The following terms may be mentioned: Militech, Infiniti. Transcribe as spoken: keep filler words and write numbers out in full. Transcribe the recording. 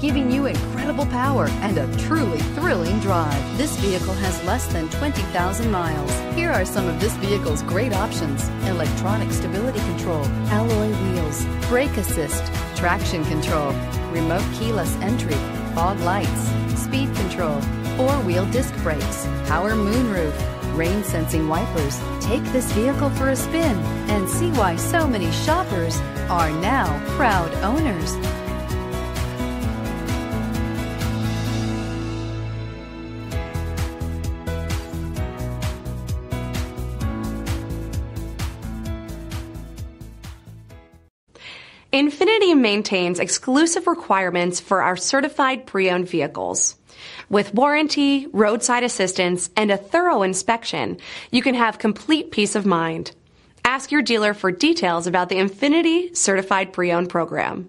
giving you incredible power and a truly thrilling drive. This vehicle has less than twenty thousand miles. Here are some of this vehicle's great options: electronic stability control, alloy wheels, brake assist, traction control, remote keyless entry, fog lights, speed control, four-wheel disc brakes, power moonroof, rain sensing wipers. Take this vehicle for a spin and see why so many shoppers are now proud owners. Infiniti maintains exclusive requirements for our certified pre-owned vehicles. With warranty, roadside assistance, and a thorough inspection, you can have complete peace of mind. Ask your dealer for details about the Infiniti Certified Pre-Owned Program.